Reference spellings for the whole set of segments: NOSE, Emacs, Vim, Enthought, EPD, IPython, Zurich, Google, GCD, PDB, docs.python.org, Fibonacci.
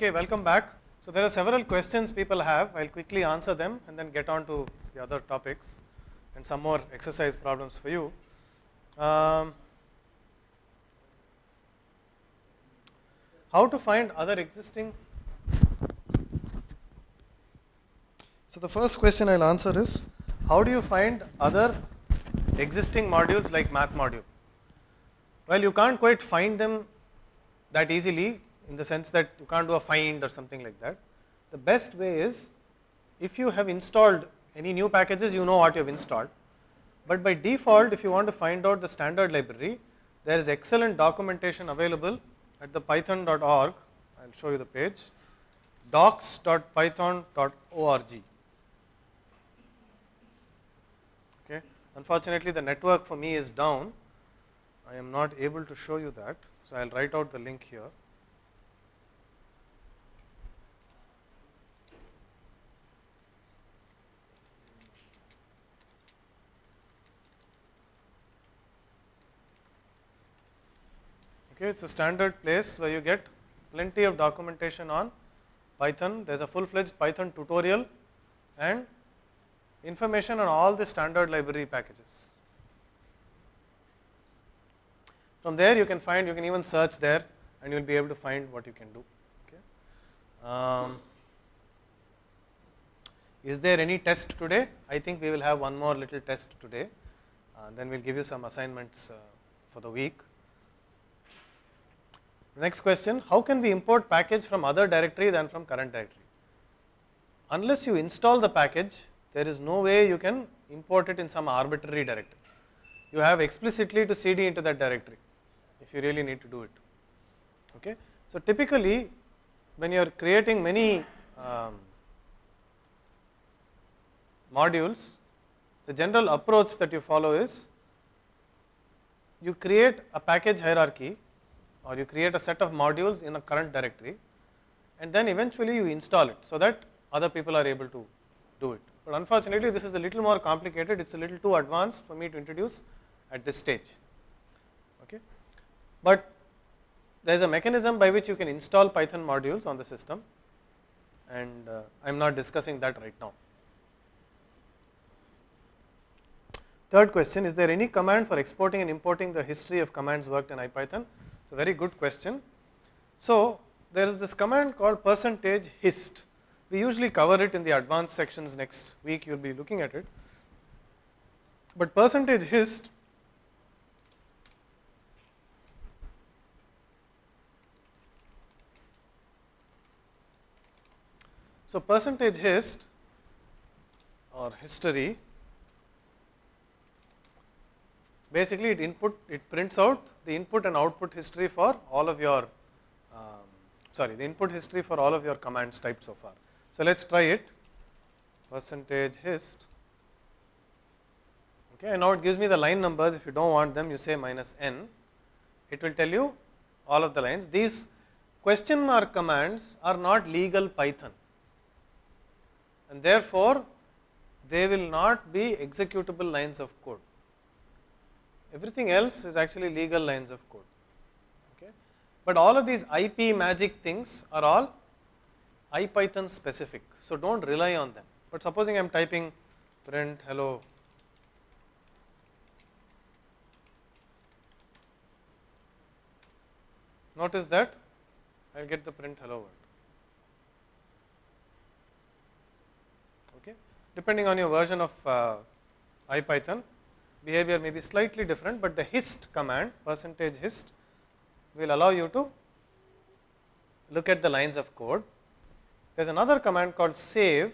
Okay, welcome back. So there are several questions people have. I'll quickly answer them and then get on to the other topics and some more exercise problems for you. How to find other existing? So the first question I'll answer is, how do you find other existing modules like math module? Well, you can't quite find them that easily, in the sense that you can't do a find or something like that. The best way is, if you have installed any new packages, you know what you have installed. But by default, if you want to find out the standard library, there is excellent documentation available at the python.org. I'll show you the page, docs.python.org. Okay. Unfortunately, the network for me is down. I am not able to show you that, so I'll write out the link here. Okay, it's a standard place where you get plenty of documentation on Python. There's a full-fledged Python tutorial and information on all the standard library packages. From there, you can find, you can even search there, and you'll be able to find what you can do. Okay. Is there any test today? I think we will have one more little test today. Then we'll give you some assignments for the week. Next question, how can we import package from other directory than from current directory? Unless you install the package, there is no way you can import it in some arbitrary directory. You have explicitly to cd into that directory if you really need to do it. Okay. So typically, when you are creating many modules, the general approach that you follow is, you create a package hierarchy, or you create a set of modules in a current directory, and then eventually you install it so that other people are able to do it. But unfortunately, this is a little more complicated. It's a little too advanced for me to introduce at this stage. Okay. But there's a mechanism by which you can install Python modules on the system, and I'm not discussing that right now. Third question, is there any command for exporting and importing the history of commands worked in IPython? It's a very good question. So there is this command called %hist. We usually cover it in the advanced sections next week. You'll be looking at it. But %hist so %hist or history, basically it prints out the input and output history for all of your the input history for all of your commands typed so far. So let's try it, %hist. Okay, and now it gives me the line numbers. If you don't want them, you say -n. It will tell you all of the lines. These question mark commands are not legal Python, and therefore they will not be executable lines of code. Everything else is actually legal lines of code. Okay? But all of these IP magic things are all IPython specific, so don't rely on them. But supposing I'm typing print hello, notice that I'll get the print hello word. Okay, depending on your version of IPython, behavior may be slightly different, but the hist command, %hist, will allow you to look at the lines of code. There's another command called save.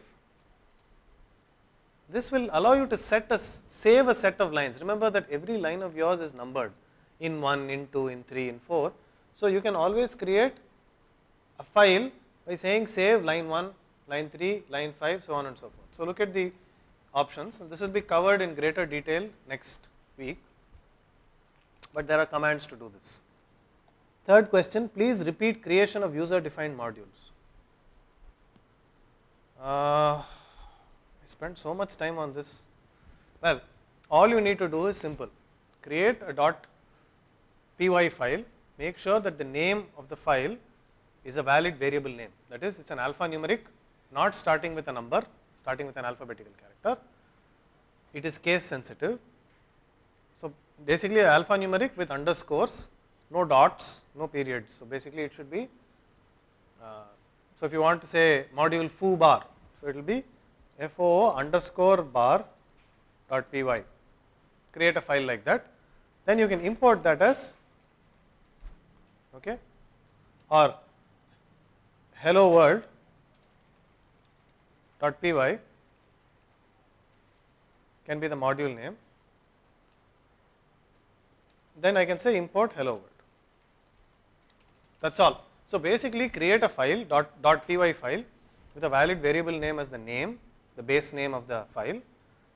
This will allow you to save a set of lines. Remember that every line of yours is numbered in 1, in 2, in 3, in 4. So you can always create a file by saying save line 1, line 3, line 5, so on and so forth. So look at the options, and this will be covered in greater detail next week, but there are commands to do this. Third question, please repeat creation of user-defined modules. I spent so much time on this. Well, all you need to do is simple. Create a .py file, make sure that the name of the file is a valid variable name. That is, it's an alphanumeric not starting with a number, starting with an alphabetical character. It is case sensitive. So basically alphanumeric with underscores, no dots, no periods. So basically it should be, so if you want to say module foo bar, so it will be foo underscore bar dot py. Create a file like that. Then you can import that as, okay, or hello world dot py can be the module name. Then I can say import hello world. That's all. So basically create a file, .py file, with a valid variable name as the name, the base name of the file.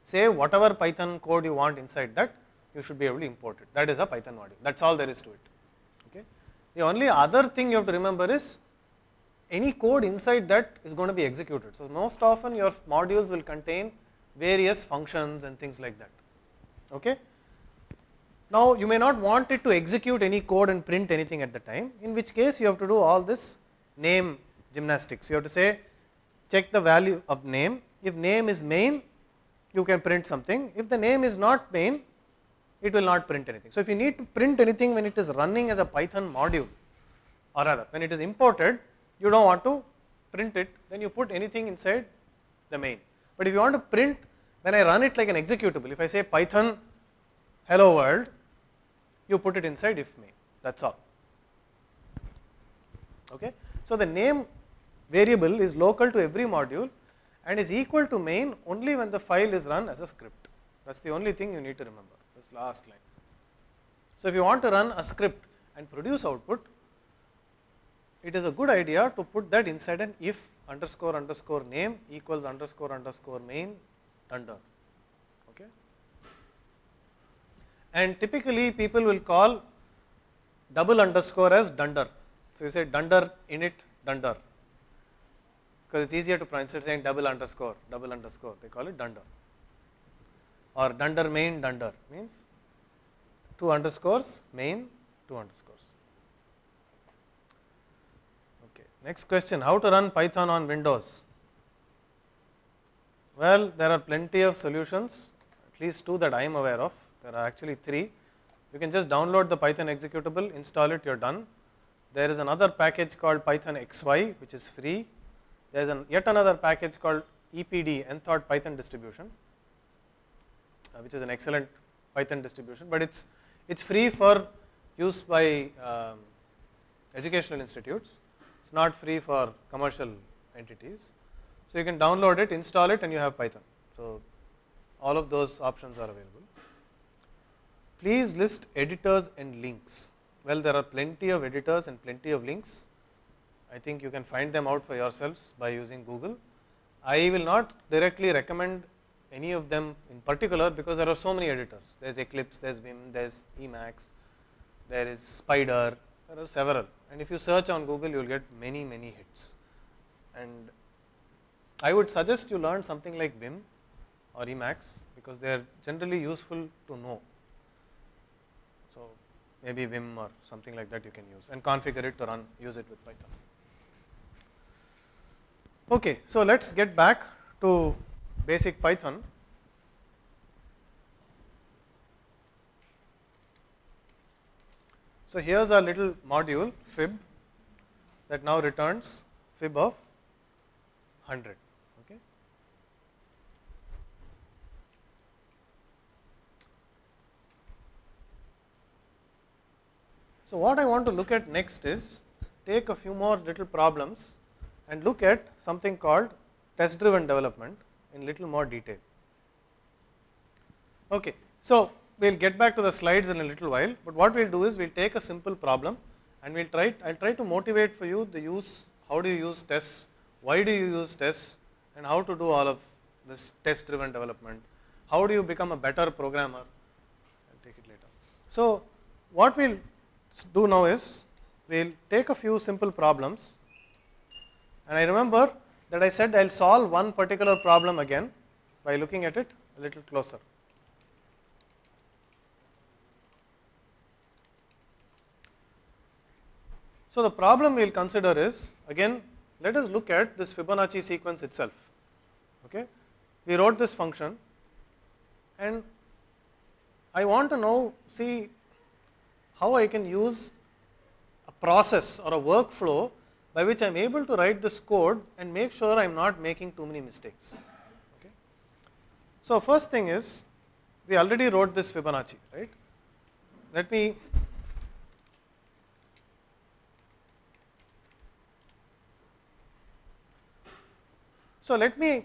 Say whatever Python code you want inside that, you should be able to import it. That is a Python module. That's all there is to it. Okay. The only other thing you have to remember is any code inside that is going to be executed. So most often your modules will contain various functions and things like that. Okay. Now you may not want it to execute any code and print anything at the time, in which case you have to do all this name gymnastics. You have to say check the value of name. If name is main, you can print something. If the name is not main, it will not print anything. So if you need to print anything when it is running as a Python module, or rather when it is imported, you don't want to print it, then you put anything inside the main. But if you want to print, when I run it like an executable, if I say Python hello world, you put it inside if main. That's all. Okay. So the name variable is local to every module and is equal to main only when the file is run as a script. That's the only thing you need to remember, this last line. So if you want to run a script and produce output, it is a good idea to put that inside an if underscore underscore name equals underscore underscore main under. And typically people will call double underscore as dunder. So you say dunder init dunder, because it's easier to pronounce it saying double underscore, they call it dunder. Or dunder main dunder means two underscores, main two underscores. Okay. Next question, how to run Python on Windows? Well, there are plenty of solutions, at least two that I am aware of. There are actually three. You can just download the Python executable, install it, you're done. There is another package called Python XY, which is free. There is yet another package called EPD, Nthought Python Distribution, which is an excellent Python distribution, but it's free for use by educational institutes. It's not free for commercial entities. So you can download it, install it, and you have Python. So all of those options are available. Please list editors and links. Well, there are plenty of editors and plenty of links. I think you can find them out for yourselves by using Google. I will not directly recommend any of them in particular because there are so many editors. There's Eclipse, there's Vim, there's Emacs, there is Spider, there are several. And if you search on Google, you will get many, many hits. And I would suggest you learn something like Vim or Emacs because they are generally useful to know. Maybe Vim or something like that you can use and configure it to run, use it with Python. Okay, so let's get back to basic Python. So here's our little module fib that now returns fib of 100. Okay. So what I want to look at next is take a few more little problems and look at something called test-driven development in little more detail. Okay, so we'll get back to the slides in a little while, but what we'll do is we'll take a simple problem and I'll try to motivate for you the use, how do you use tests, why do you use tests, and how to do all of this test-driven development, how do you become a better programmer. I'll take it later. So what we'll do now is we'll take a few simple problems, and I remember that I said I'll solve one particular problem again by looking at it a little closer. So the problem we will consider is, again, let us look at this Fibonacci sequence itself. Okay? We wrote this function and I want to now see how I can use a process or a workflow by which I am able to write this code and make sure I am not making too many mistakes. Okay? So first thing is, we already wrote this Fibonacci, right? Let me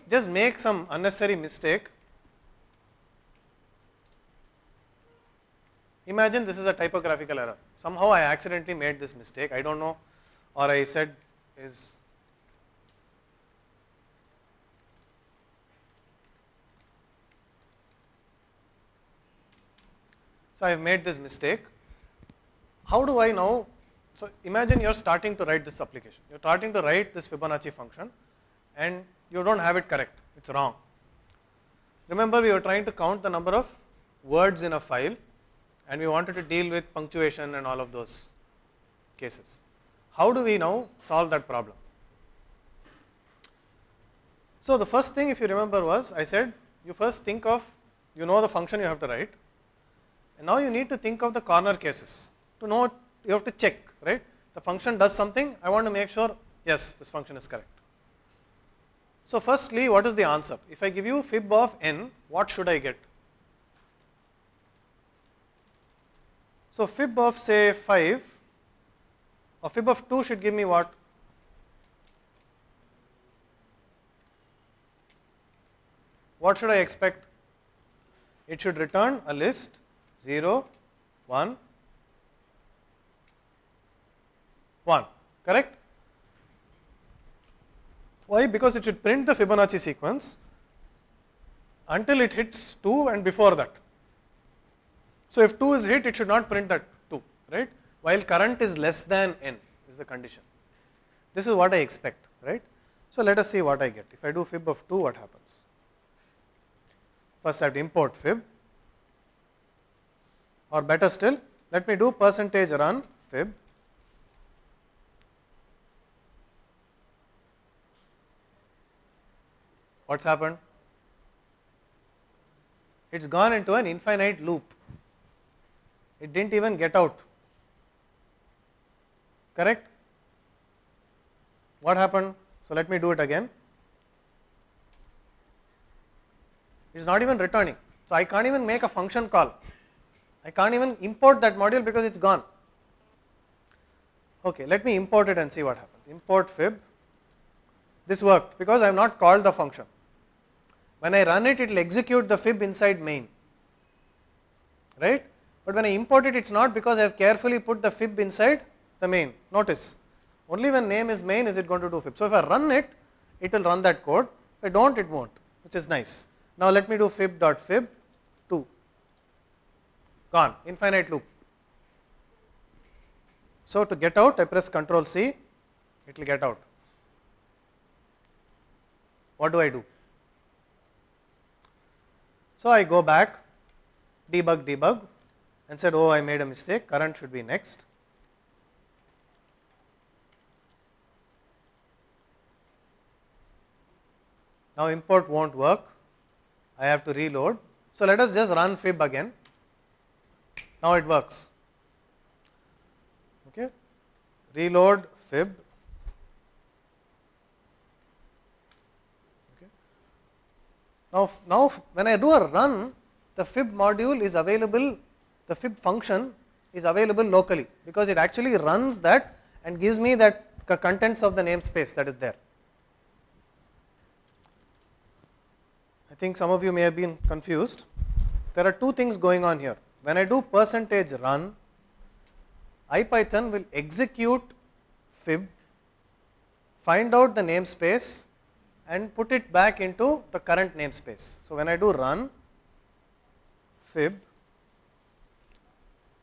just make some unnecessary mistake. Imagine this is a typographical error. Somehow I accidentally made this mistake. I don't know, or I said is so I have made this mistake. How do I now? So imagine you are starting to write this application. You are starting to write this Fibonacci function, and you don't have it correct. It's wrong. Remember, we were trying to count the number of words in a file, and we wanted to deal with punctuation and all of those cases. How do we now solve that problem? So the first thing, if you remember, was I said you first think of, you know, the function you have to write, and now you need to think of the corner cases. To know, you have to check, right? The function does something, I want to make sure, yes, this function is correct. So firstly, what is the answer? If I give you fib of n, what should I get? So fib of say 5 or fib of 2 should give me what? What should I expect? It should return a list 0, 1, 1, correct? Why? Because it should print the Fibonacci sequence until it hits 2 and before that. So if 2 is hit, it should not print that 2, right? While current is less than n is the condition. This is what I expect, right? So let us see what I get. If I do fib of 2, what happens? First I have to import fib, or better still, let me do %run fib. What's happened? It's gone into an infinite loop. It didn't even get out. Correct? What happened? So let me do it again. It's not even returning. So I can't even make a function call. I can't even import that module because it's gone. Okay, let me import it and see what happens. Import fib. This worked because I have not called the function. When I run it, it will execute the fib inside main, right? But when I import it, it's not, because I have carefully put the fib inside the main. Notice, only when name is main is it going to do fib. So if I run it, it will run that code. If I don't, it won't, which is nice. Now let me do fib.fib2. Gone, infinite loop. So to get out, I press Ctrl+C, it will get out. What do? So I go back, debug, and said, oh, I made a mistake, current should be next. Now import won't work, I have to reload. So let us just run fib again. Now it works. Okay, reload fib. Now when I do a run, the fib module is available, the fib function is available locally, because it actually runs that and gives me that contents of the namespace that is there. I think some of you may have been confused. There are two things going on here. When I do %run, IPython will execute fib, find out the namespace, and put it back into the current namespace. So when I do run fib,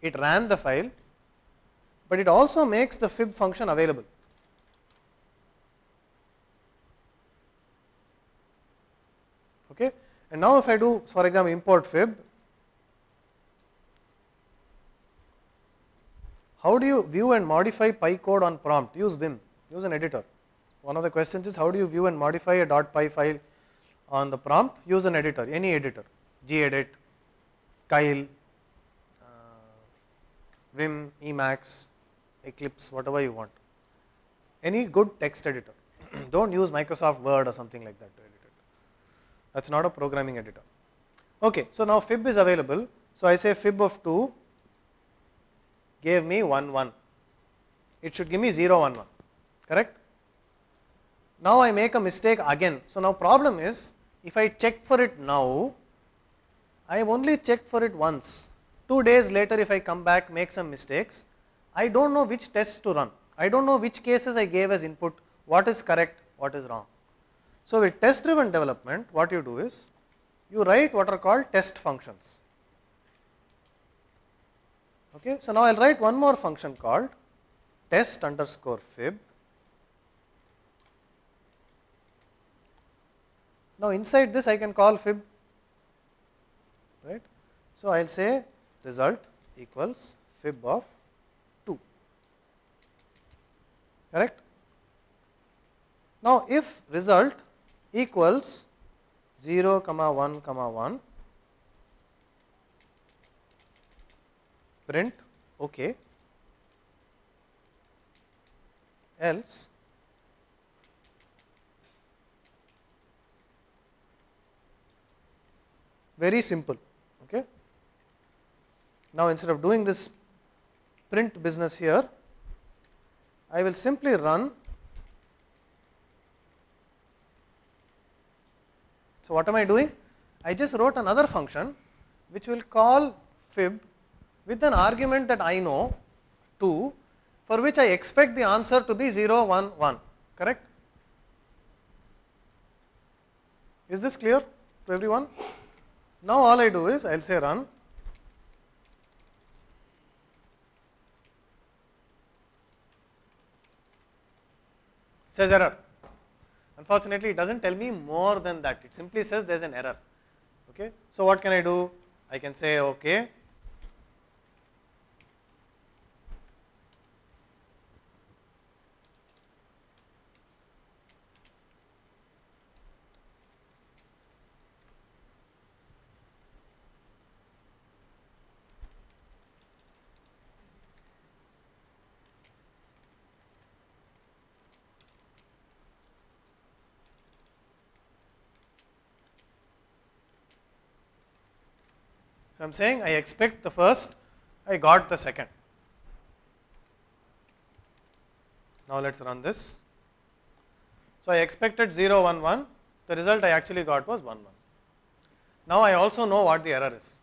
it ran the file, but it also makes the fib function available. Okay? And now if I do, for example, import fib, How do you view and modify PyCode on prompt? Use BIM, use an editor. One of the questions is, how do you view and modify a .py file on the prompt? Use an editor, any editor, gedit, Kyle, Vim, Emacs, Eclipse, whatever you want. Any good text editor. Don't use Microsoft Word or something like that to edit it. That's not a programming editor. Okay, so now fib is available. So I say fib of 2 gave me 1, 1. It should give me 0, 1, 1. Correct? Now I make a mistake again. So now problem is, if I check for it now, I have only checked for it once. 2 days later, if I come back, make some mistakes, I don't know which tests to run. I don't know which cases I gave as input, what is correct, what is wrong. So with test driven development, what you do is, you write what are called test functions. Okay, so now I will write one more function called test underscore fib. Now inside this I can call fib, right? So I will say result equals fib of 2, correct? Now if result equals 0, 1, 1, print OK, else very simple. Okay. Now instead of doing this print business here, I will simply run. So what am I doing? I just wrote another function which will call fib with an argument that I know 2, for which I expect the answer to be 0, 1, 1, correct? Is this clear to everyone? Now all I do is, I will say run says error. Unfortunately, it doesn't tell me more than that, it simply says there is an error. Okay. So what can I do? I can say okay, I am saying I expect the first, I got the second. Now let us run this. So I expected 0, 1, 1, the result I actually got was 1, 1. Now I also know what the error is.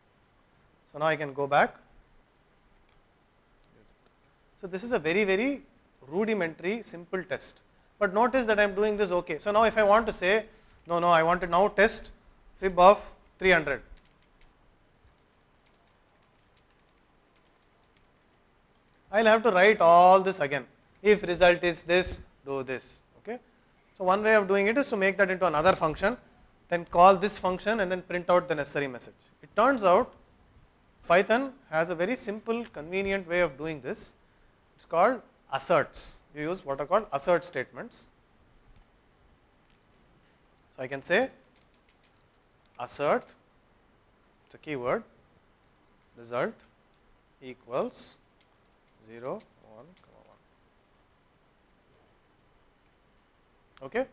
So now I can go back. So this is a very, very rudimentary, simple test. But notice that I am doing this okay. So now if I want to say, no, I want to now test fib of 300. I will have to write all this again. If result is this, do this. Okay. So one way of doing it is to make that into another function, then call this function and then print out the necessary message. It turns out Python has a very simple, convenient way of doing this. It's called asserts. You use what are called assert statements. So I can say assert, it's a keyword, result equals 0, 1, 1. Okay.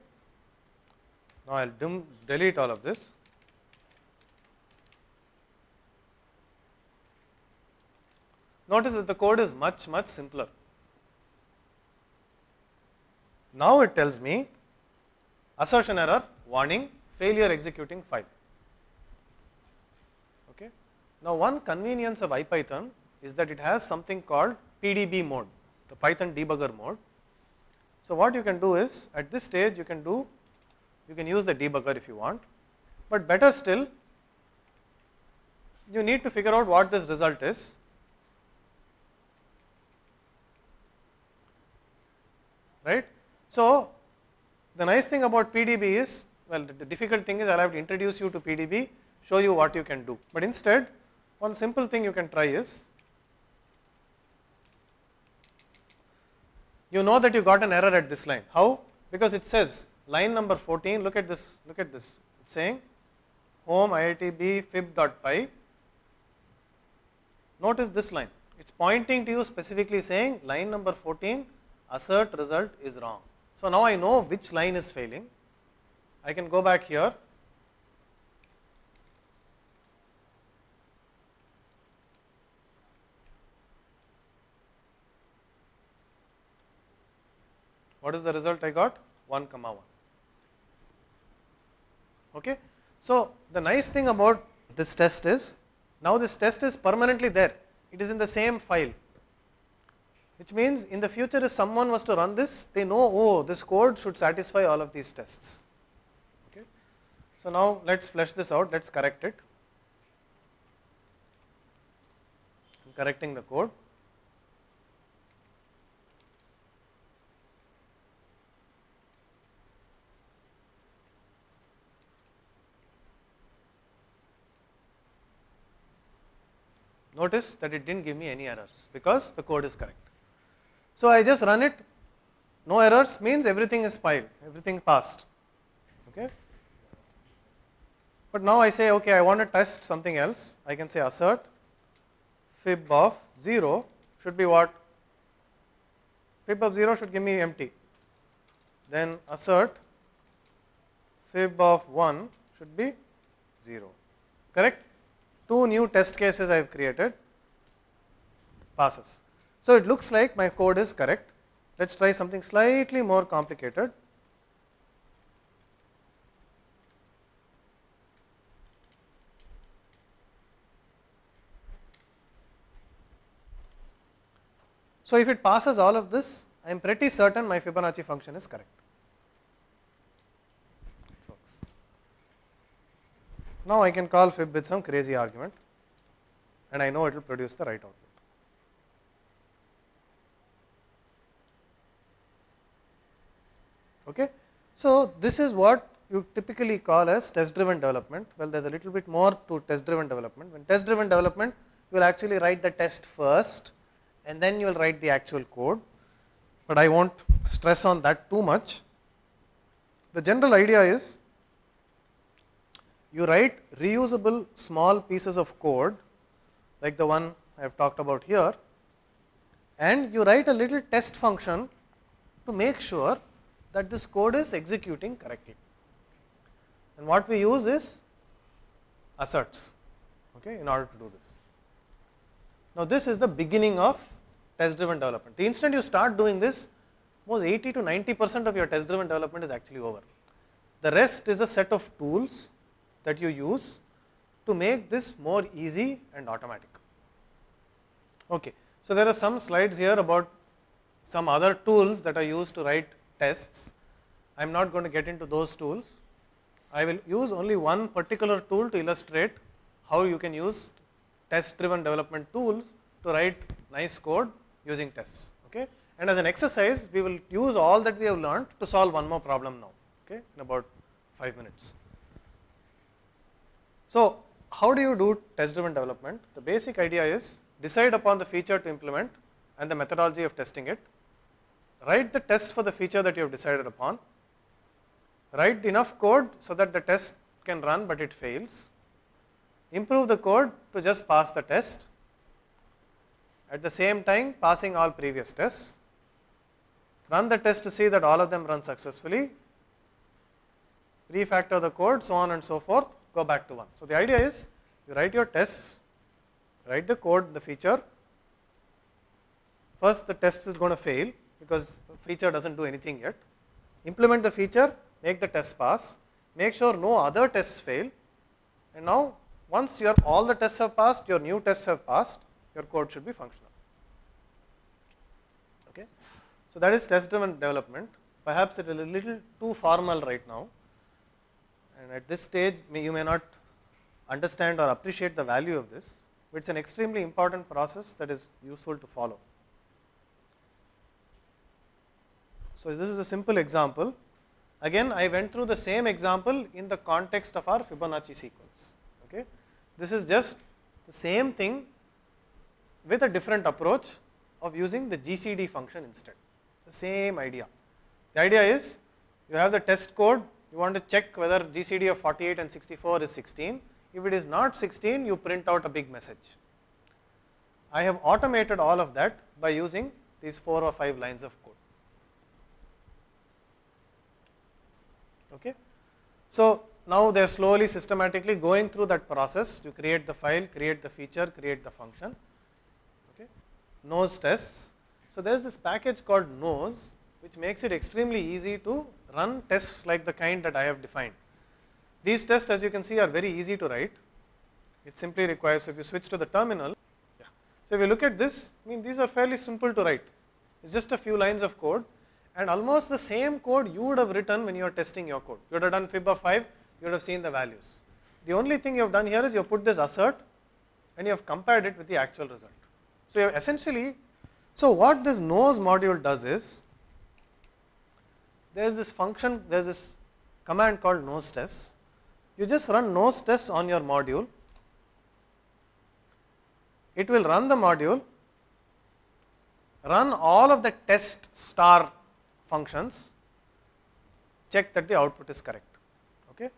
Now I will delete all of this. Notice that the code is much, much simpler. Now it tells me assertion error, warning, failure executing file. Okay. Now one convenience of IPython is that it has something called PDB mode, the Python debugger mode. So what you can do is, at this stage you can use the debugger if you want, but better still, you need to figure out what this result is. Right? So the nice thing about PDB is, well, the difficult thing is I will have to introduce you to PDB, show you what you can do, but instead one simple thing you can try is, you know that you got an error at this line. How? Because it says line number 14, look at this, it's saying home iitb fib.py. Notice this line, it's pointing to you specifically saying line number 14 assert result is wrong. So now I know which line is failing. I can go back here. What is the result I got? 1, 1. Okay. So the nice thing about this test is, now this test is permanently there. It is in the same file, which means in the future if someone was to run this, they know, oh, this code should satisfy all of these tests. Okay. So now let's flesh this out, let's correct it. I'm correcting the code. Notice that it didn't give me any errors because the code is correct. So I just run it, no errors means everything is fine, everything passed. Okay. But now I say, okay, I want to test something else. I can say assert fib of 0 should be what? Fib of 0 should give me empty. Then assert fib of 1 should be 0. Correct? 2 new test cases I have created, passes. So it looks like my code is correct. Let's try something slightly more complicated. So if it passes all of this, I am pretty certain my Fibonacci function is correct. Now I can call fib with some crazy argument and I know it will produce the right output. Okay? So this is what you typically call as test driven development. Well, there is a little bit more to test driven development. In test driven development, you will actually write the test first and then you will write the actual code, but I won't stress on that too much. The general idea is, you write reusable small pieces of code like the one I have talked about here, and you write a little test function to make sure that this code is executing correctly. And what we use is asserts, okay, in order to do this. Now this is the beginning of test driven development. The instant you start doing this, most 80 to 90% of your test driven development is actually over. The rest is a set of tools that you use to make this more easy and automatic. Okay, so there are some slides here about some other tools that are used to write tests. I am not going to get into those tools. I will use only one particular tool to illustrate how you can use test driven development tools to write nice code using tests. Okay, and as an exercise we will use all that we have learned to solve one more problem now, okay, in about 5 minutes. So how do you do test driven development? The basic idea is decide upon the feature to implement and the methodology of testing it, write the test for the feature that you have decided upon, write enough code so that the test can run but it fails, improve the code to just pass the test, at the same time passing all previous tests, run the test to see that all of them run successfully, refactor the code, so on and so forth, go back to 1. So the idea is you write your tests, write the code, the feature. First the test is going to fail because the feature doesn't do anything yet. Implement the feature, make the test pass, make sure no other tests fail, and now once your all the tests have passed, your new tests have passed, your code should be functional. Okay? So that is test driven development. Perhaps it is a little too formal right now, and at this stage you may not understand or appreciate the value of this, but it is an extremely important process that is useful to follow. So this is a simple example. Again, I went through the same example in the context of our Fibonacci sequence. Okay? This is just the same thing with a different approach of using the GCD function instead. The same idea. The idea is you have the test code, you want to check whether GCD of 48 and 64 is 16. If it is not 16, you print out a big message. I have automated all of that by using these 4 or 5 lines of code. Okay. So now they are slowly, systematically going through that process to create the file, create the feature, create the function. Okay. NOSE tests. So there is this package called NOSE, which makes it extremely easy to run tests like the kind that I have defined. These tests, as you can see, are very easy to write. It simply requires, if you switch to the terminal, so if you look at this, I mean, these are fairly simple to write. It's just a few lines of code, and almost the same code you would have written when you are testing your code. You would have done fib of 5, you would have seen the values. The only thing you have done here is you have put this assert and you have compared it with the actual result. So you have essentially, so what this NOSE module does is, there's this function, there's this command called NOSE tests. You just run NOSE tests on your module. It will run the module, run all of the test star functions, check that the output is correct. Okay.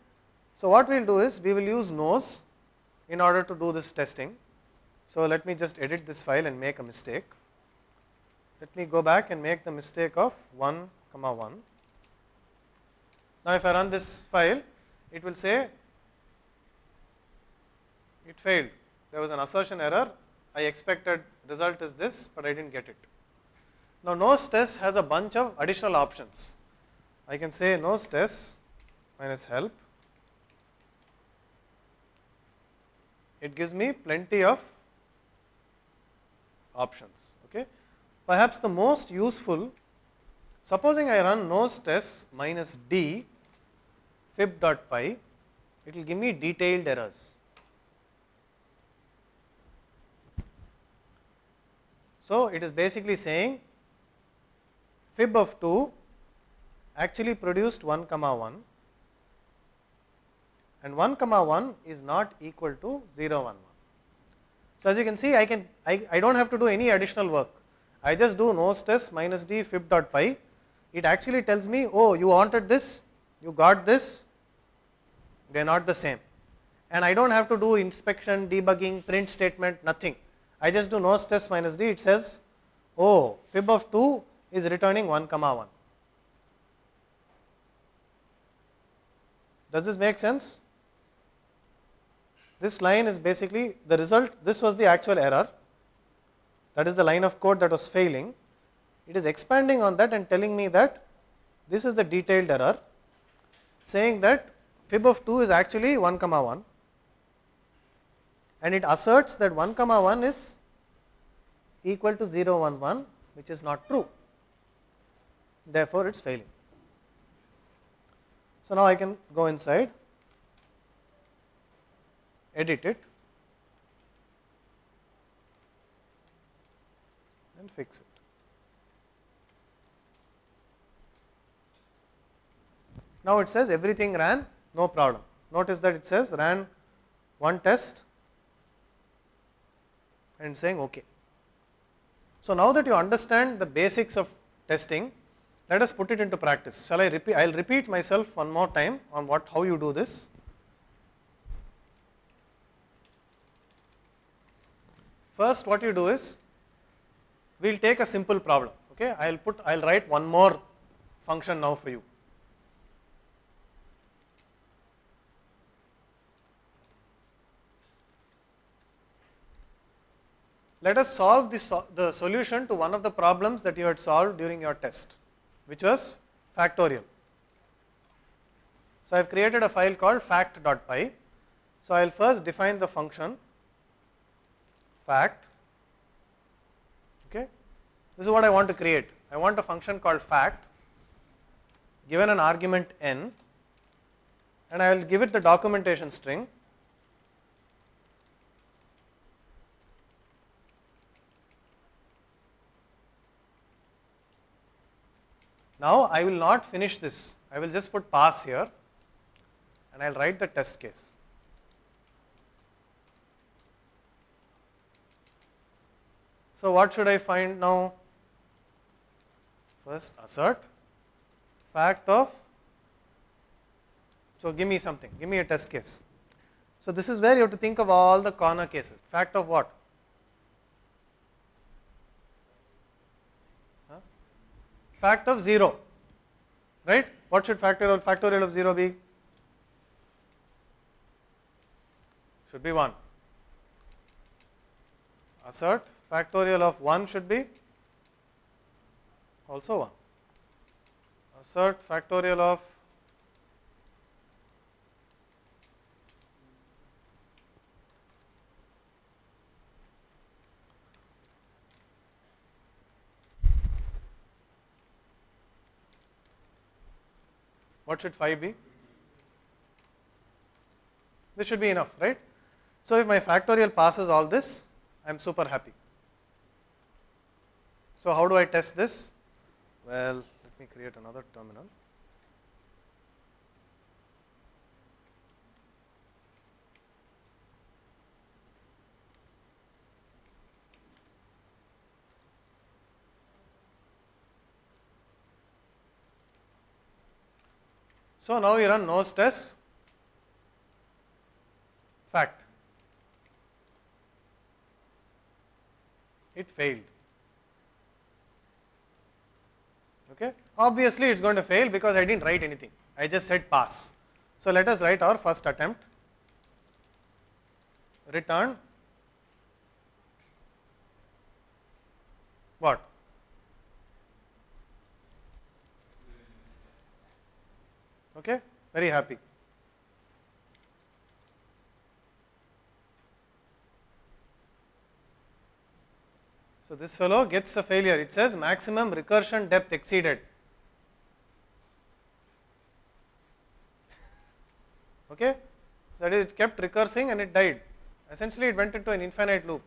So what we will do is, we will use NOSE in order to do this testing. So let me just edit this file and make a mistake. Let me go back and make the mistake of 1, 1. Now if I run this file, it will say it failed. There was an assertion error. I expected result is this, but I didn't get it. Now NOSE test has a bunch of additional options. I can say NOSE test minus help. It gives me plenty of options. Okay. Perhaps the most useful, supposing I run NOSE test minus d fib.py, it will give me detailed errors. So it is basically saying fib of 2 actually produced 1, 1, and 1, 1 is not equal to 0, 1, 1. So as you can see, I don't have to do any additional work. I just do NOSE test minus d fib.py. It actually tells me, oh, you wanted this, you got this, they are not the same. And I don't have to do inspection, debugging, print statement, nothing. I just do NOSE test minus d, it says, oh, fib of 2 is returning 1, 1. Does this make sense? This line is basically the result. This was the actual error. That is the line of code that was failing. It is expanding on that and telling me that this is the detailed error, saying that fib of 2 is actually 1, 1. And it asserts that 1, 1 is equal to 0, 1, 1, which is not true. Therefore, it's failing. So now I can go inside, edit it, and fix it. Now it says everything ran, no problem. Notice that it says ran one test, and saying okay. So now that you understand the basics of testing, let us put it into practice. Shall I repeat? I'll repeat myself one more time on how you do this. First, what you do is, we'll take a simple problem. Okay, I'll write one more function now for you. Let us solve the solution to one of the problems that you had solved during your test, which was factorial. So I have created a file called fact.py. So I will first define the function fact. Okay, this is what I want to create. I want a function called fact, given an argument n, and I will give it the documentation string. Now I will not finish this. I will just put pass here and I will write the test case. So what should I find now? First assert fact of, so give me something, give me a test case. So this is where you have to think of all the corner cases. Fact of what? Huh? Fact of 0, right? What should factorial of 0 be? Should be 1. Assert factorial of 1 should be also 1. Assert factorial of 5 be? This should be enough, right? So if my factorial passes all this, I am super happy. So how do I test this? Well, let me create another terminal. So now we run nose test fact. It failed. Okay? Obviously it's going to fail because I didn't write anything. I just said pass. So let us write our first attempt. Return what? Okay, very happy. So this fellow gets a failure. It says maximum recursion depth exceeded. Okay, so that is, it kept recursing and it died. Essentially, it went into an infinite loop.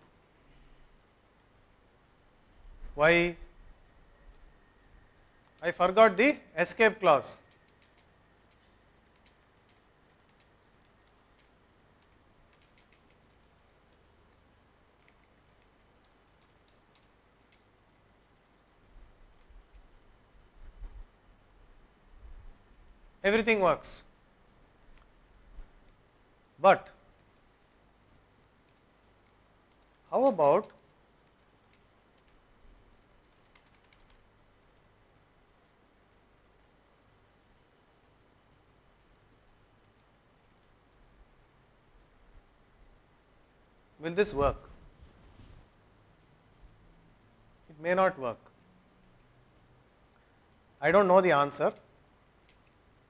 Why? I forgot the escape clause. Everything works, but how about will this work? It may not work. I don't know the answer.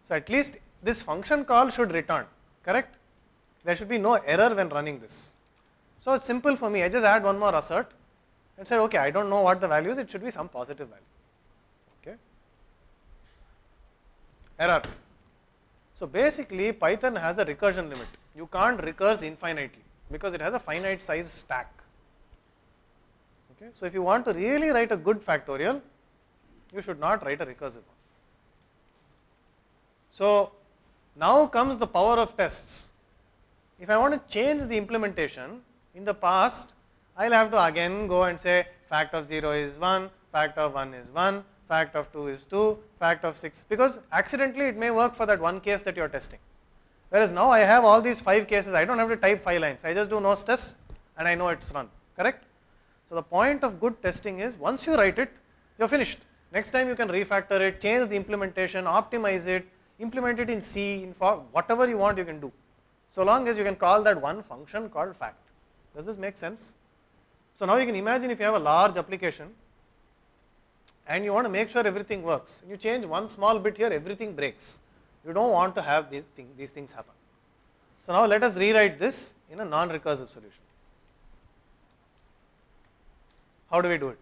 So at least this function call should return, correct? There should be no error when running this. So it's simple for me. I just add one more assert and say, okay, I don't know what the value is. It should be some positive value. Okay. Error. So basically, Python has a recursion limit. You can't recurse infinitely because it has a finite size stack. Okay. So if you want to really write a good factorial, you should not write a recursive one. So now comes the power of tests. If I want to change the implementation, in the past, I'll have to again go and say fact of 0 is 1, fact of 1 is 1, fact of 2 is 2, fact of 6, because accidentally it may work for that one case that you're testing. Whereas now I have all these 5 cases. I don't have to type 5 lines. I just do nose test and I know it's run, correct? So the point of good testing is once you write it, you're finished. Next time you can refactor it, change the implementation, optimize it, implement it in C, in for whatever you want you can do. So long as you can call that one function called fact. Does this make sense? So now you can imagine if you have a large application and you want to make sure everything works. You change one small bit here, everything breaks. You don't want to have these things happen. So now let us rewrite this in a non-recursive solution. How do we do it?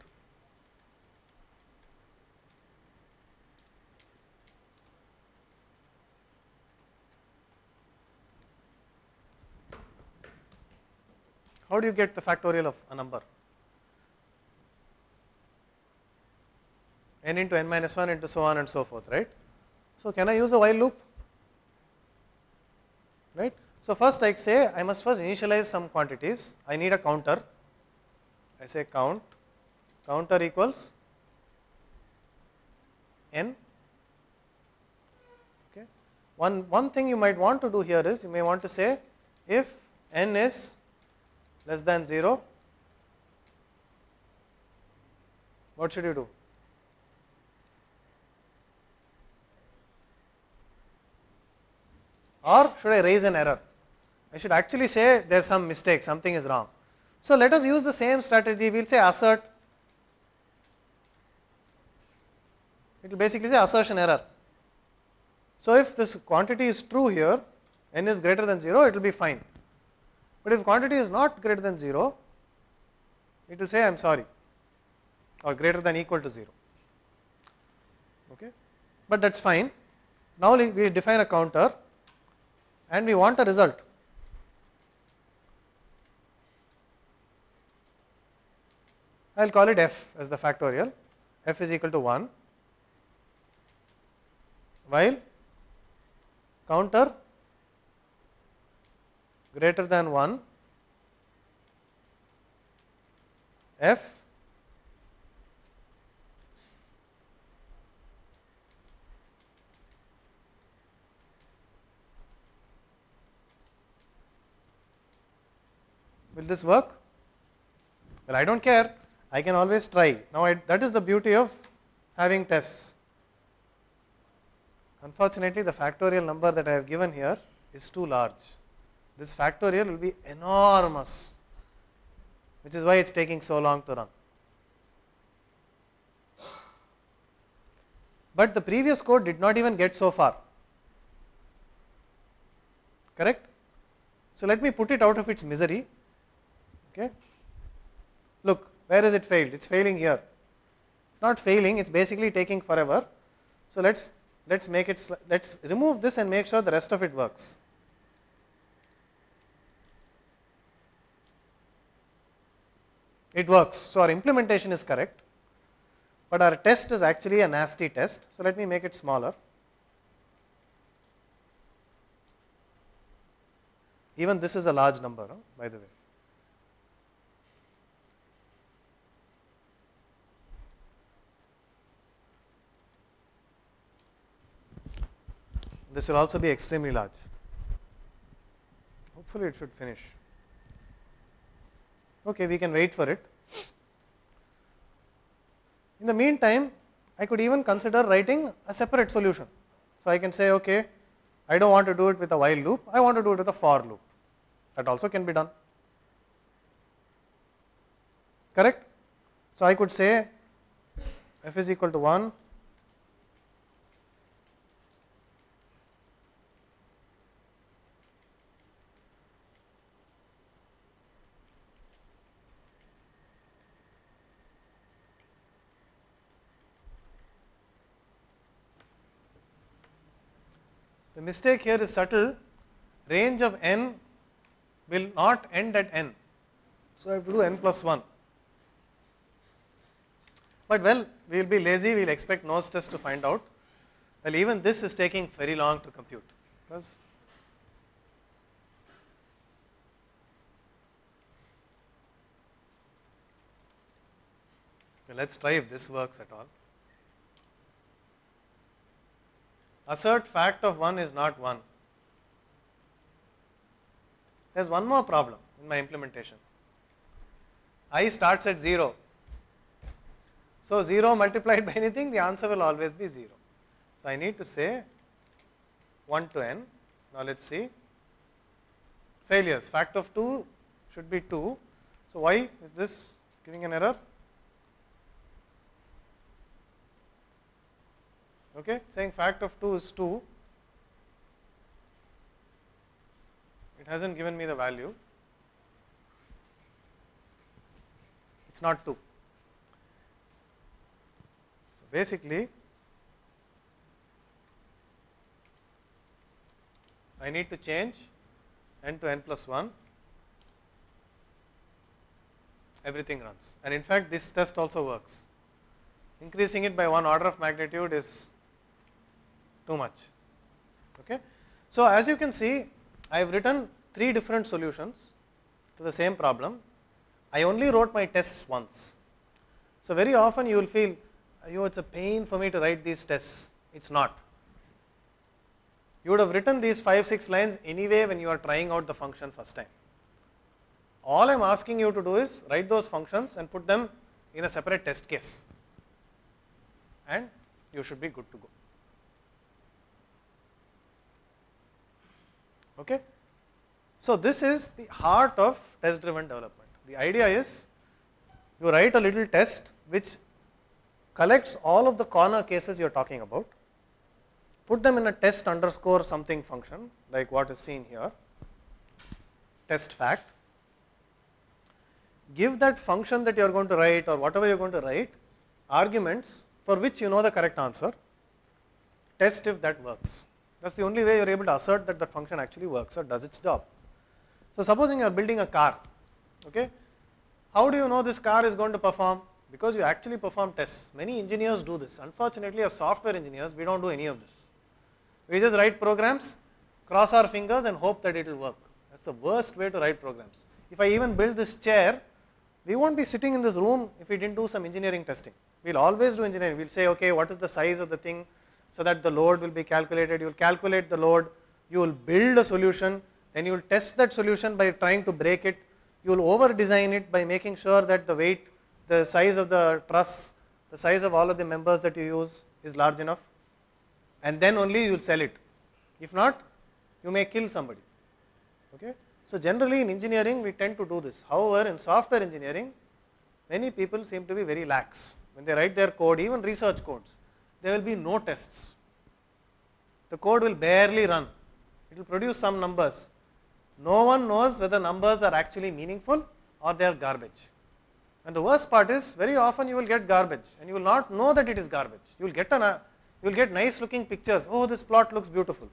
How do you get the factorial of a number? N into n minus 1 into so on and so forth, right? So can I use a while loop? Right? So first I say, I must first initialize some quantities. I need a counter. I say count, counter equals n. Okay. One thing you might want to do here is you may want to say if n is less than 0, what should you do? Or should I raise an error? I should actually say there is some mistake, something is wrong. So let us use the same strategy. We will say assert. It will basically say assertion error. So if this quantity is true here, n is greater than 0, it will be fine. But if quantity is not greater than 0, it will say I am sorry, or greater than or equal to 0. Okay? But that is fine. Now we define a counter and we want a result. I will call it f as the factorial. F is equal to 1, while counter greater than 1, f will this work? Well, I don't care. I can always try. Now, that is the beauty of having tests. Unfortunately, the factorial number that I have given here is too large. This factorial will be enormous, which is why it is taking so long to run. But the previous code did not even get so far. Correct? So, let me put it out of its misery. Okay? Look. Where has it failed? It's failing here. It's not failing. It's basically taking forever. So let's remove this and make sure the rest of it works. It works. So our implementation is correct, but our test is actually a nasty test. So let me make it smaller. Even this is a large number, huh? By the way. This will also be extremely large. Hopefully it should finish. Okay, we can wait for it. In the meantime, I could even consider writing a separate solution. So I can say, okay, I don't want to do it with a while loop, I want to do it with a for loop. That also can be done. Correct? So I could say f is equal to 1. The mistake here is subtle. Range of n will not end at n. So I have to do n plus 1. But well, we will be lazy, we will expect NOSE test to find out. Well, even this is taking very long to compute. Because okay, let's try if this works at all. Assert fact of 1 is not 1. There is one more problem in my implementation. I starts at 0. So 0 multiplied by anything, the answer will always be 0. So I need to say 1 to n. Now let's see. Failures. Fact of 2 should be 2. So why is this giving an error? Okay, saying fact of 2 is 2, it hasn't given me the value, it's not 2. So basically, I need to change n to n plus 1, everything runs, and in fact this test also works. Increasing it by 1 order of magnitude is too much. Okay? So as you can see, I have written 3 different solutions to the same problem. I only wrote my tests once. So very often you will feel, it's a pain for me to write these tests. It's not. You would have written these 5-6 lines anyway when you are trying out the function first time. All I am asking you to do is write those functions and put them in a separate test case, and you should be good to go. Okay? So this is the heart of test driven development. The idea is you write a little test which collects all of the corner cases you are talking about, put them in a test underscore something function like what is seen here, test fact. Give that function that you are going to write or whatever you are going to write arguments for which you know the correct answer. Test if that works. That's the only way you are able to assert that the function actually works or does its job. So supposing you are building a car, okay? How do you know this car is going to perform? Because you actually perform tests. Many engineers do this. Unfortunately, as software engineers, we don't do any of this. We just write programs, cross our fingers and hope that it will work. That's the worst way to write programs. If I even build this chair, we won't be sitting in this room if we didn't do some engineering testing. We'll always do engineering. We'll say, okay, what is the size of the thing so that the load will be calculated. You'll calculate the load. You'll build a solution. Then you'll test that solution by trying to break it. You'll over design it by making sure that the weight, the size of the truss, the size of all of the members that you use is large enough, and then only you'll sell it. If not, you may kill somebody. Okay? So generally in engineering we tend to do this. However, in software engineering, many people seem to be very lax. When they write their code, even research codes, there will be no tests. The code will barely run. It will produce some numbers. No one knows whether numbers are actually meaningful or they are garbage. And the worst part is, very often you will get garbage and you will not know that it is garbage. You will get nice looking pictures. Oh, this plot looks beautiful.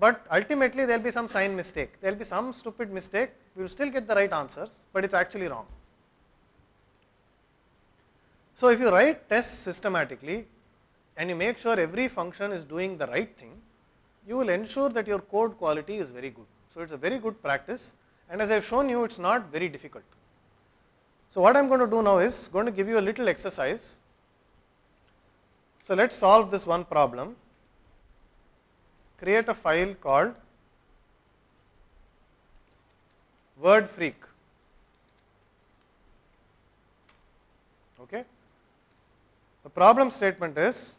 But ultimately there will be some sign mistake, there will be some stupid mistake, we will still get the right answers, but it's actually wrong. So if you write tests systematically and you make sure every function is doing the right thing, you will ensure that your code quality is very good. So it's a very good practice, and as I've shown you, it's not very difficult. So what I'm going to do now is going to give you a little exercise. So let's solve this one problem. Create a file called Word Freak. Okay. The problem statement is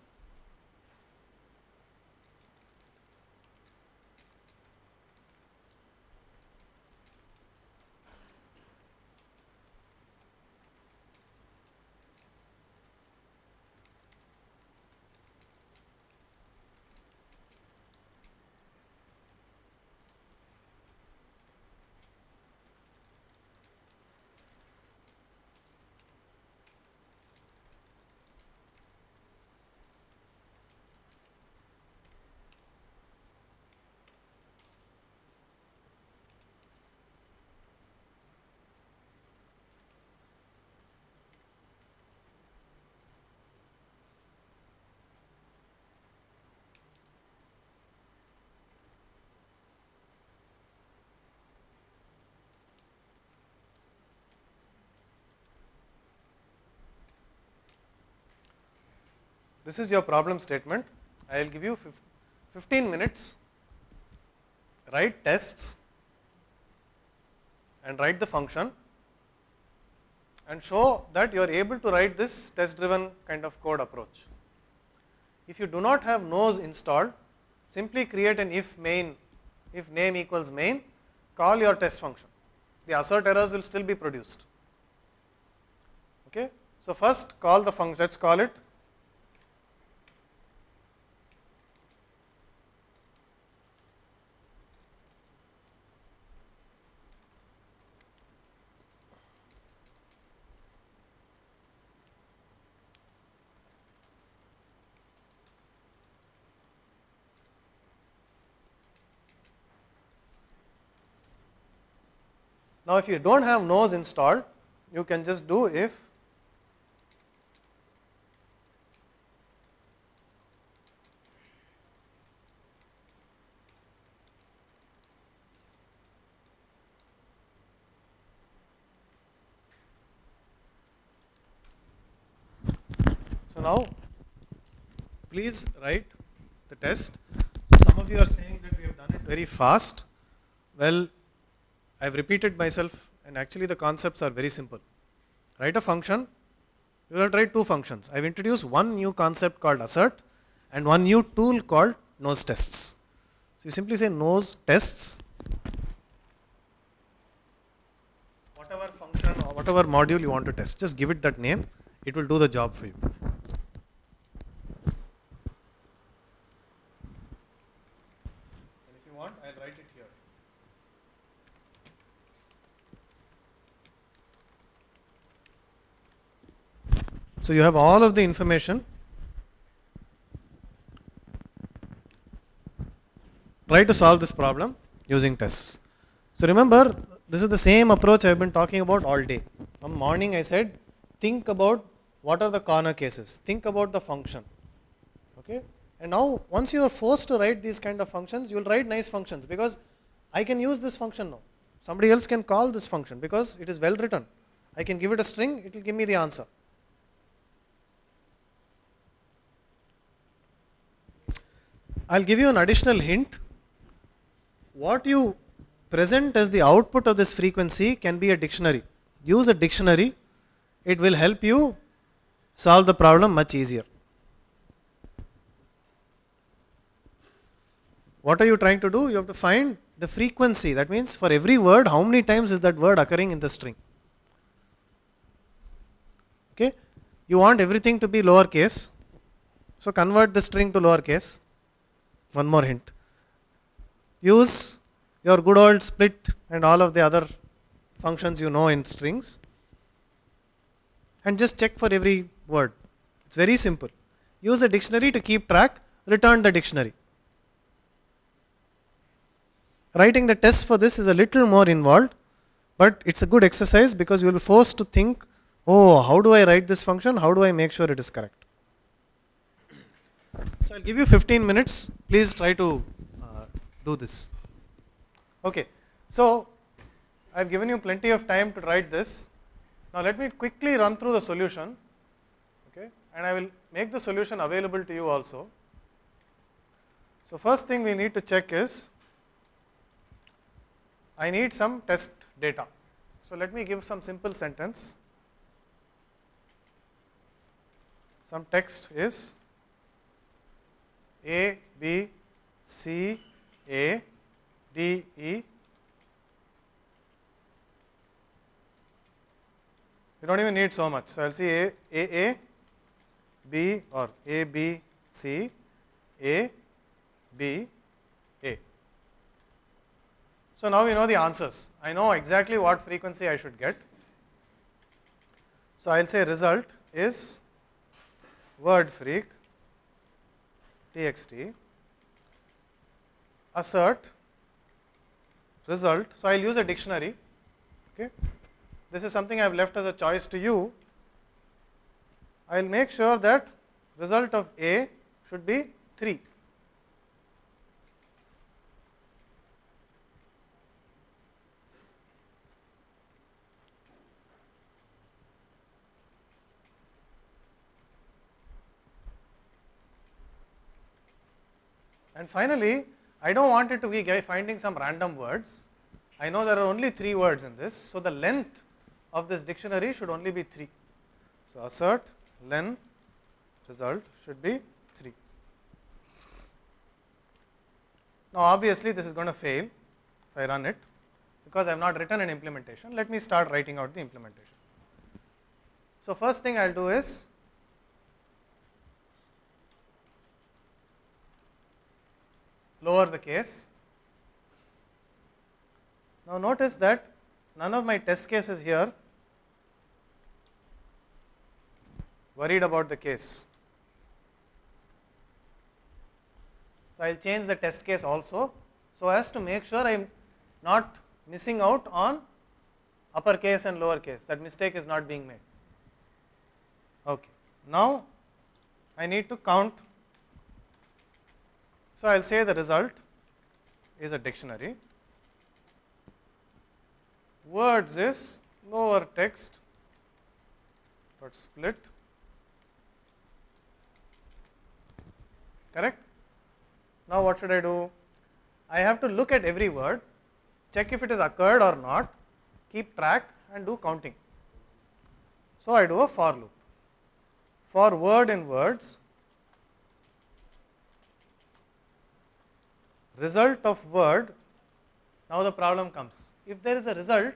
this is your problem statement. I will give you 15 minutes, write tests and write the function and show that you are able to write this test driven kind of code approach. If you do not have NOSE installed, simply create an if main, if name equals main, call your test function. The assert errors will still be produced. Okay? So first call the function, let's call it now. If you don't have NOSE installed, you can just do if so So now, please write the test. So some of you are saying that we have done it very fast. Well, I have repeated myself, and actually the concepts are very simple. Write a function. You have tried two functions. I have introduced one new concept called assert and one new tool called nose tests. So you simply say nose tests. Whatever function or whatever module you want to test, just give it that name. It will do the job for you. And if you want, I'll write it here. So you have all of the information. Try to solve this problem using tests. So remember, this is the same approach I have been talking about all day. From morning I said, think about what are the corner cases, think about the function. Okay? And now once you are forced to write these kind of functions, you will write nice functions, because I can use this function now. Somebody else can call this function because it is well written. I can give it a string, it will give me the answer. I will give you an additional hint. What you present as the output of this frequency can be a dictionary. Use a dictionary. It will help you solve the problem much easier. What are you trying to do? You have to find the frequency. That means for every word, how many times is that word occurring in the string? Okay? You want everything to be lowercase. So convert the string to lowercase. One more hint. Use your good old split and all of the other functions you know in strings. And just check for every word. It's very simple. Use a dictionary to keep track. Return the dictionary. Writing the test for this is a little more involved, but it's a good exercise because you will be forced to think, oh, how do I write this function? How do I make sure it is correct? So I'll give you 15 minutes. Please try to do this. Okay, so I've given you plenty of time to write this. Now let me quickly run through the solution, okay, and I will make the solution available to you also. So first thing we need to check is, I need some test data. So let me give some simple sentence. Some text is A, B, C, A, D, E. You don't even need so much. So I'll see A, B, or A, B, C, A, B, A. So now we know the answers. I know exactly what frequency I should get. So I'll say result is word freak txt assert result. So I'll use a dictionary. Okay. This is something I have left as a choice to you. I will make sure that result of A should be 3. And finally, I don't want it to be finding some random words. I know there are only 3 words in this, so the length of this dictionary should only be 3. So assert len result should be 3. Now obviously this is going to fail if I run it, because I have not written an implementation. Let me start writing out the implementation. So first thing I will do is, lower the case. Now notice that none of my test cases here worried about the case. So I will change the test case also, so as to make sure I am not missing out on uppercase and lowercase. That mistake is not being made. Okay. Now I need to count. So I will say the result is a dictionary. Words is lower text dot split correct? Now what should I do? I have to look at every word, check if it has occurred or not, keep track and do counting. So I do a for loop. For word in words, result of word. Now the problem comes. If there is a result,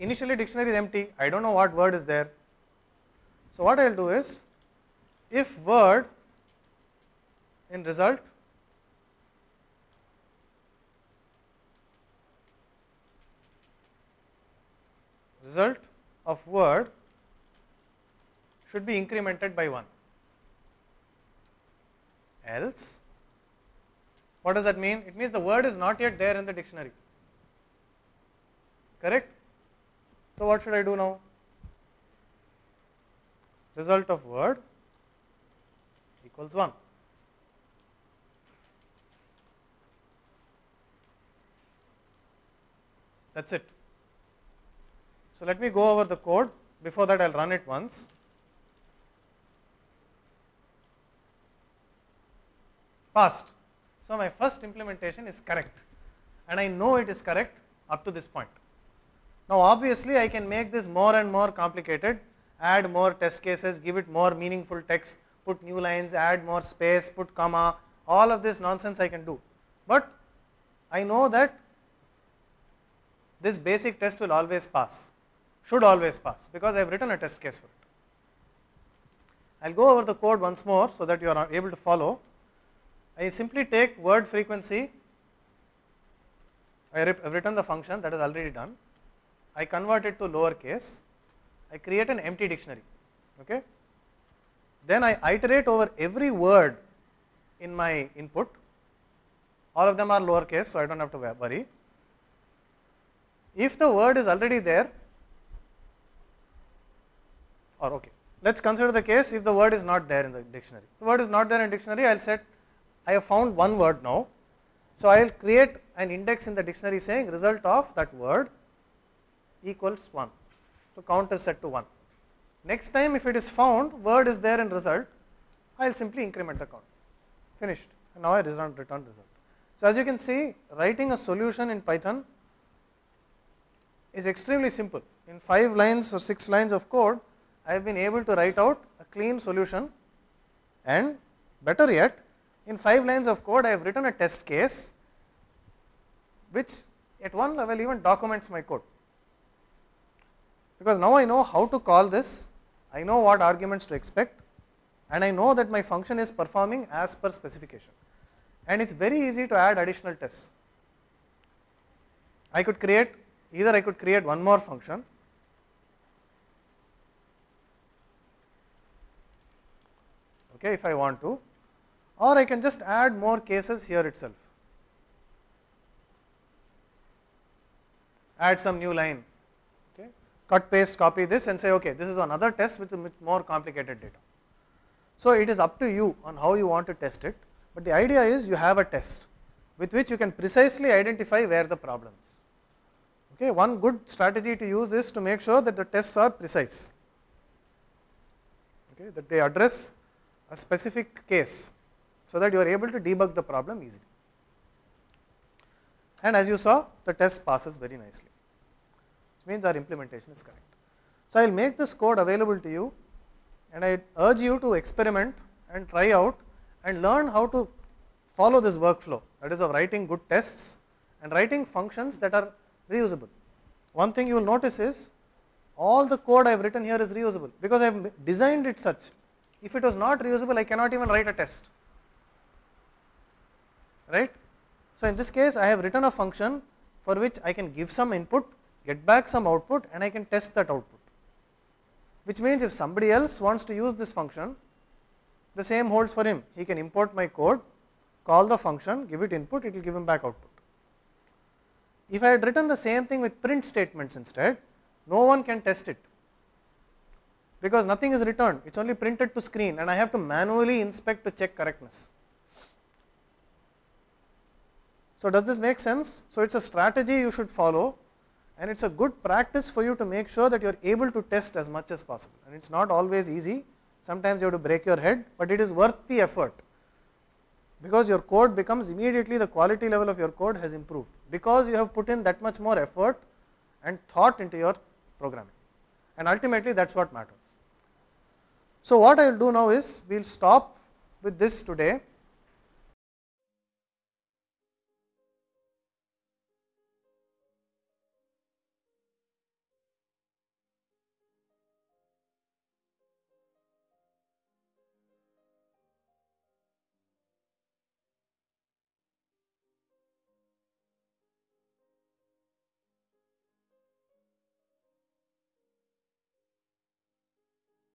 initially dictionary is empty. I don't know what word is there. So what I will do is, if word in result of word should be incremented by 1. Else, what does that mean? It means the word is not yet there in the dictionary, correct? So what should I do now? Result of word equals 1. That's it. So let me go over the code. Before that, I'll run it once. Passed. So my first implementation is correct, and I know it is correct up to this point. Now obviously I can make this more and more complicated, add more test cases, give it more meaningful text, put new lines, add more space, put comma, all of this nonsense I can do. But I know that this basic test will always pass. Should always pass, because I have written a test case for it. I will go over the code once more so that you are able to follow. I simply take word frequency, I have written the function that is already done, I convert it to lowercase, I create an empty dictionary, okay? Then I iterate over every word in my input, all of them are lowercase, so I don't have to worry. If the word is already there, or okay, let's consider the case if the word is not there in the dictionary. If the word is not there in the dictionary, I'll set, I have found one word now, so I'll create an index in the dictionary saying result of that word equals 1. So count is set to 1. Next time if it is found, word is there in result, I'll simply increment the count. Finished. And now I return result. So as you can see, writing a solution in Python is extremely simple. In 5 lines or 6 lines of code, I have been able to write out a clean solution, and better yet, in 5 lines of code I have written a test case which at one level even documents my code, because now I know how to call this, I know what arguments to expect, and I know that my function is performing as per specification, and it's very easy to add additional tests. I could create, either I could create one more function, okay, if I want to, or I can just add more cases here itself. Add some new line, okay, cut, paste, copy this and say, okay, this is another test with more complicated data. So it is up to you on how you want to test it, but the idea is you have a test with which you can precisely identify where the problem is. Okay, one good strategy to use is to make sure that the tests are precise, okay, that they address a specific case so that you are able to debug the problem easily. And as you saw, the test passes very nicely, which means our implementation is correct. So I will make this code available to you, and I urge you to experiment and try out and learn how to follow this workflow, that is of writing good tests and writing functions that are reusable. One thing you will notice is all the code I have written here is reusable because I have designed it such. If it was not reusable, I cannot even write a test, right? So in this case, I have written a function for which I can give some input, get back some output, and I can test that output. Which means if somebody else wants to use this function, the same holds for him. He can import my code, call the function, give it input, it will give him back output. If I had written the same thing with print statements instead, no one can test it, because nothing is returned, it's only printed to screen, and I have to manually inspect to check correctness. So does this make sense? So it's a strategy you should follow, and it's a good practice for you to make sure that you're able to test as much as possible, and it's not always easy, Sometimes you have to break your head, but it is worth the effort, because your code becomes immediately, the quality level of your code has improved because you have put in that much more effort and thought into your programming, and ultimately that's what matters. So what I will do now is, we will stop with this today.